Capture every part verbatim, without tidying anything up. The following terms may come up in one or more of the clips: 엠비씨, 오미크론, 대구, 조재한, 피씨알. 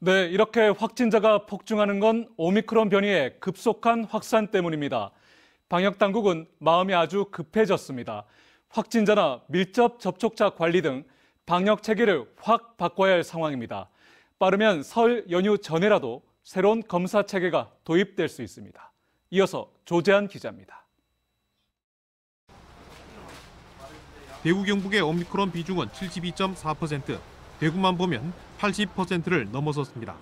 네, 이렇게 확진자가 폭증하는 건 오미크론 변이의 급속한 확산 때문입니다. 방역당국은 마음이 아주 급해졌습니다. 확진자나 밀접 접촉자 관리 등 방역 체계를 확 바꿔야 할 상황입니다. 빠르면 설 연휴 전에라도 새로운 검사 체계가 도입될 수 있습니다. 이어서 조재한 기자입니다. 대구 경북의 오미크론 비중은 칠십이 점 사 퍼센트, 대구만 보면 팔십 퍼센트를 넘어섰습니다.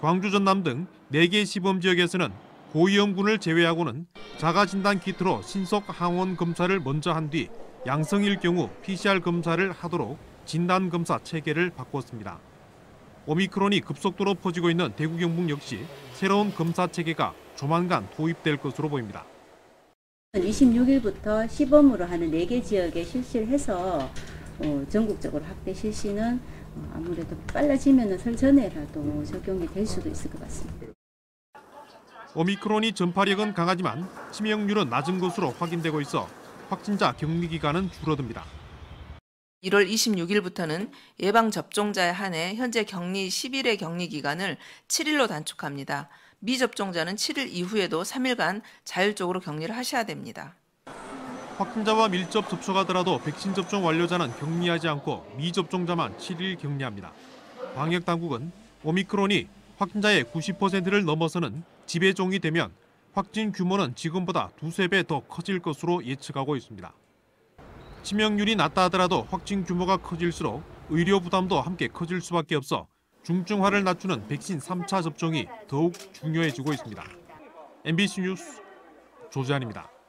광주, 전남 등 네 개 시범지역에서는 고위험군을 제외하고는 자가진단 키트로 신속 항원 검사를 먼저 한 뒤 양성일 경우 피씨알 검사를 하도록 진단검사 체계를 바꿨습니다. 오미크론이 급속도로 퍼지고 있는 대구 경북 역시 새로운 검사 체계가 조만간 도입될 것으로 보입니다. 이십육 일부터 시범으로 하는 네 개 지역에 실시를 해서 전국적으로 확대 실시는 아무래도 빨라지면 설 전에라도 적용이 될 수도 있을 것 같습니다. 오미크론이 전파력은 강하지만 치명률은 낮은 것으로 확인되고 있어 확진자 격리 기간은 줄어듭니다. 일월 이십육 일부터는 예방접종자에 한해 현재 격리 십 일의 격리 기간을 칠 일로 단축합니다. 미접종자는 칠 일 이후에도 삼 일간 자율적으로 격리를 하셔야 됩니다. 확진자와 밀접 접촉하더라도 백신 접종 완료자는 격리하지 않고 미접종자만 칠 일 격리합니다. 방역당국은 오미크론이 확진자의 구십 퍼센트를 넘어서는 지배종이 되면 확진 규모는 지금보다 두세 배 더 커질 것으로 예측하고 있습니다. 치명률이 낮다 하더라도 확진 규모가 커질수록 의료 부담도 함께 커질 수밖에 없어 중증화를 낮추는 백신 삼 차 접종이 더욱 중요해지고 있습니다. 엠비씨 뉴스 조재한입니다.